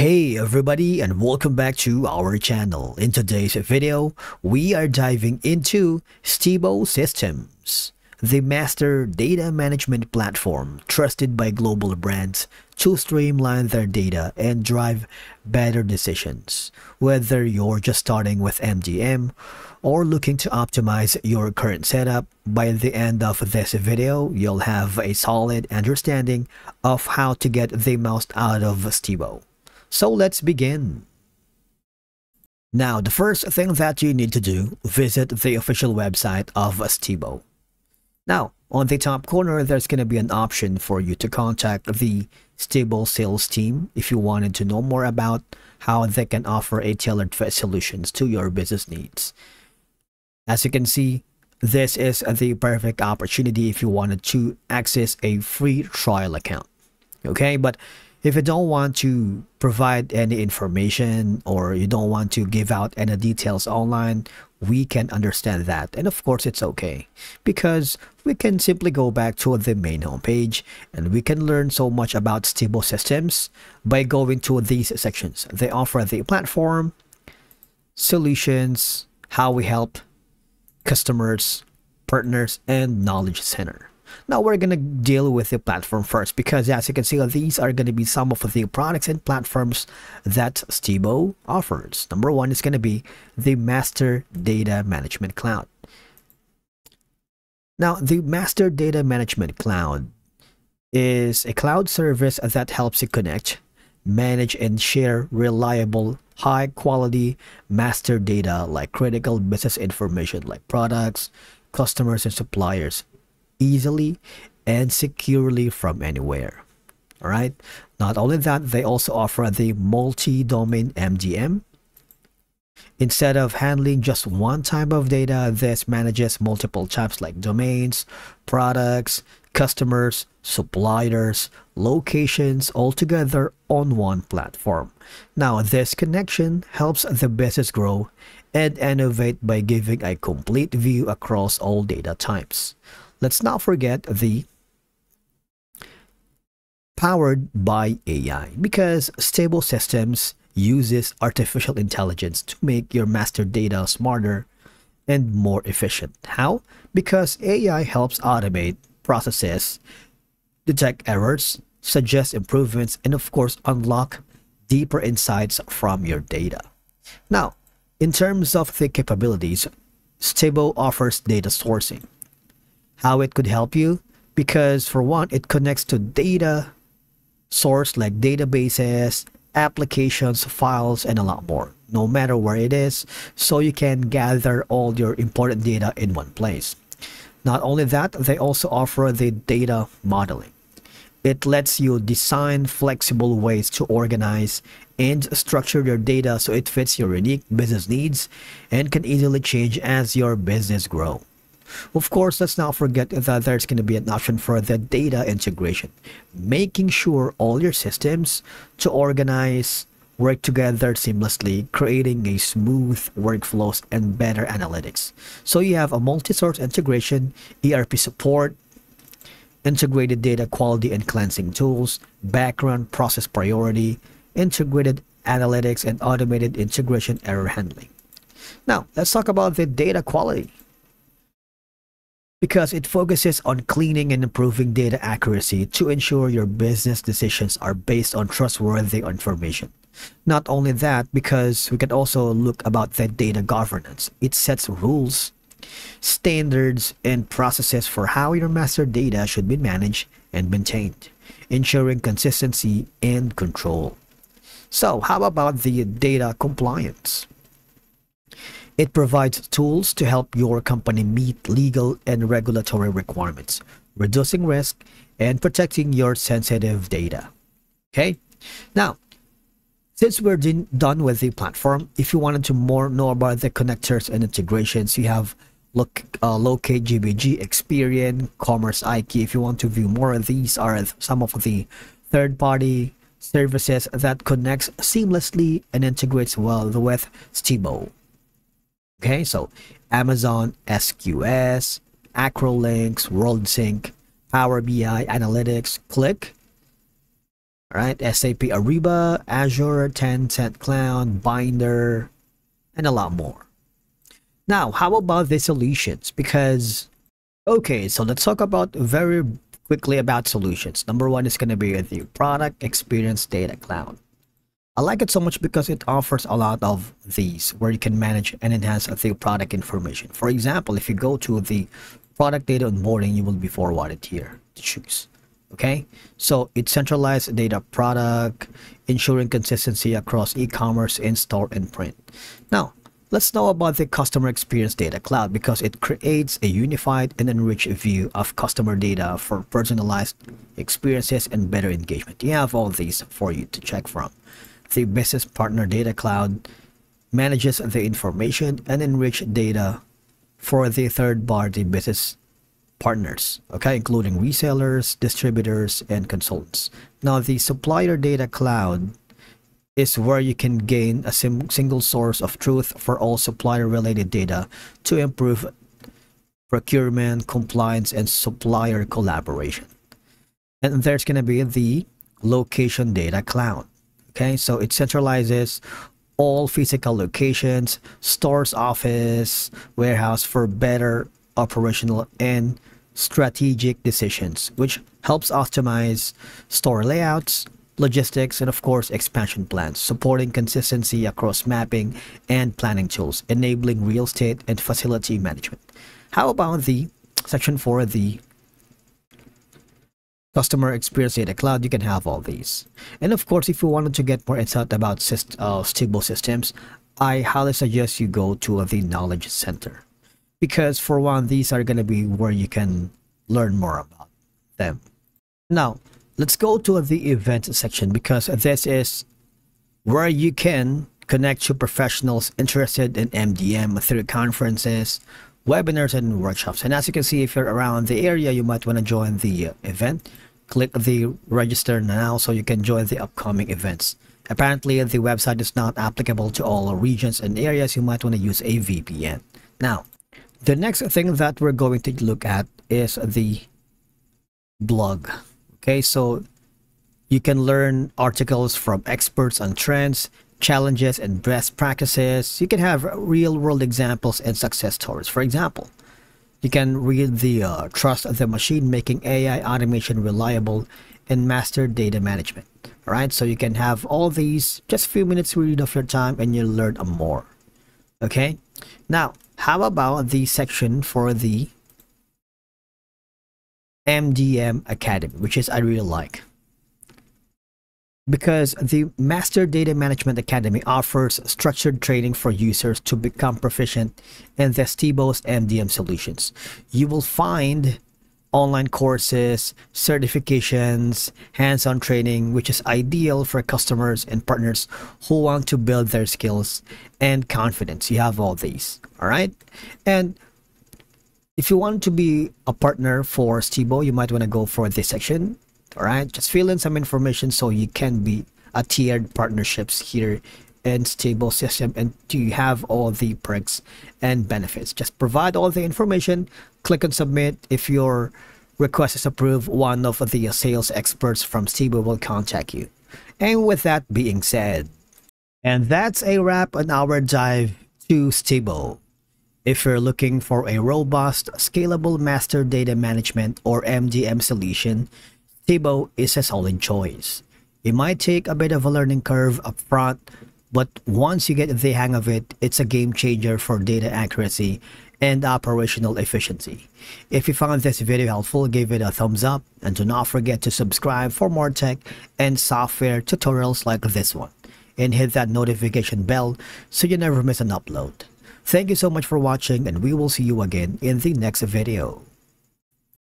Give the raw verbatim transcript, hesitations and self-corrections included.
Hey everybody, and welcome back to our channel. In today's video, we are diving into Stibo Systems, the master data management platform trusted by global brands to streamline their data and drive better decisions. Whether you're just starting with M D M or looking to optimize your current setup, by the end of this video, you'll have a solid understanding of how to get the most out of Stibo. So let's begin. Now, the first thing that you need to do, visit the official website of Stibo. Now, on the top corner, there's going to be an option for you to contact the Stibo sales team if you wanted to know more about how they can offer a tailored solutions to your business needs. As you can see, this is the perfect opportunity if you wanted to access a free trial account. Okay, but if you don't want to provide any information or you don't want to give out any details online, we can understand that. And of course, it's okay, because we can simply go back to the main homepage and we can learn so much about Stibo Systems by going to these sections. They offer the platform, solutions, how we help customers, partners, and knowledge center. Now we're going to deal with the platform first, because as you can see, these are going to be some of the products and platforms that Stibo offers. Number one is going to be the Master Data Management Cloud. Now, the Master Data Management Cloud is a cloud service that helps you connect, manage, and share reliable, high-quality master data like critical business information like products, customers, and suppliers, easily and securely from anywhere. All right, not only that, they also offer the multi-domain M D M. Instead of handling just one type of data, this manages multiple types like domains, products, customers, suppliers, locations, all together on one platform. Now, this connection helps the business grow and innovate by giving a complete view across all data types. Let's not forget the Powered by A I, because Stibo Systems uses artificial intelligence to make your master data smarter and more efficient. How? Because A I helps automate processes, detect errors, suggest improvements, and of course, unlock deeper insights from your data. Now, in terms of the capabilities, Stibo offers data sourcing. How it could help you, because for one, it connects to data source like databases, applications, files, and a lot more, no matter where it is, so you can gather all your important data in one place. Not only that, they also offer the data modeling. It lets you design flexible ways to organize and structure your data so it fits your unique business needs and can easily change as your business grows. Of course, let's not forget that there's going to be an option for the data integration, making sure all your systems to organize, work together seamlessly, creating a smooth workflows and better analytics. So you have a multi-source integration, E R P support, integrated data quality and cleansing tools, background process priority, integrated analytics, and automated integration error handling. Now, let's talk about the data quality, because it focuses on cleaning and improving data accuracy to ensure your business decisions are based on trustworthy information. Not only that, because we can also look about the data governance. It sets rules, standards, and processes for how your master data should be managed and maintained, ensuring consistency and control. So how about the data compliance? It provides tools to help your company meet legal and regulatory requirements, reducing risk and protecting your sensitive data. Okay, now, since we're done with the platform, if you wanted to more know about the connectors and integrations, you have look, uh, Locate, G B G, Experian, Commerce I Q. If you want to view more, these are some of the third-party services that connects seamlessly and integrates well with Stibo. Okay, so Amazon S Q S, AcroLinks, WorldSync, Power B I, Analytics, Click, All right, S A P Ariba, Azure, Tencent Clown, Binder, and a lot more. Now, how about the solutions? Because, okay, so let's talk about very quickly about solutions. Number one is going to be the product experience data cloud. I like it so much because it offers a lot of these where you can manage and enhance the product information. For example, if you go to the product data onboarding, you will be forwarded here to choose. Okay, so it's centralized data product, ensuring consistency across e-commerce, in-store, and print. Now, let's know about the customer experience data cloud because it creates a unified and enriched view of customer data for personalized experiences and better engagement. You have all these for you to check from. The business partner data cloud manages the information and enriched data for the third-party business partners, okay, including resellers, distributors, and consultants. Now, the supplier data cloud is where you can gain a sim single source of truth for all supplier-related data to improve procurement, compliance, and supplier collaboration. And there's going to be the location data cloud. Okay, so it centralizes all physical locations, stores, office, warehouse for better operational and strategic decisions, which helps optimize store layouts, logistics, and of course expansion plans, supporting consistency across mapping and planning tools, enabling real estate and facility management. How about the section for the customer experience data cloud? You can have all these. And of course, if you wanted to get more insight about uh, Stibo Systems, I highly suggest you go to the knowledge center, because for one, these are going to be where you can learn more about them. Now, let's go to the event section because this is where you can connect to professionals interested in M D M through conferences, webinars, and workshops. And as you can see, if you're around the area, you might want to join the event. Click the register now so you can join the upcoming events. Apparently, the website is not applicable to all regions and areas. You might want to use a V P N. Now, the next thing that we're going to look at is the blog. Okay, so you can learn articles from experts on trends, challenges, and best practices. You can have real-world examples and success stories. For example, you can read the uh, Trust the Machine, Making A I Automation Reliable, and Master Data Management. All right, so you can have all these, just a few minutes read of your time, and you'll learn more. Okay, now, how about the section for the M D M Academy, which is I really like, because the Master Data Management Academy offers structured training for users to become proficient in the Stibo's M D M solutions. You will find online courses, certifications, hands-on training, which is ideal for customers and partners who want to build their skills and confidence. You have all these, all right? And if you want to be a partner for Stibo, you might want to go for this section. All right, just fill in some information so you can be a tiered partnerships here in Stibo System, and you have all the perks and benefits. Just provide all the information, click on submit. If your request is approved, one of the sales experts from Stibo will contact you. And with that being said, and that's a wrap on our dive to Stibo. If you're looking for a robust, scalable master data management or M D M solution, Stibo is a solid choice. It might take a bit of a learning curve up front, but once you get the hang of it, it's a game changer for data accuracy and operational efficiency. If you found this video helpful, give it a thumbs up, and do not forget to subscribe for more tech and software tutorials like this one, and hit that notification bell so you never miss an upload. Thank you so much for watching, and we will see you again in the next video.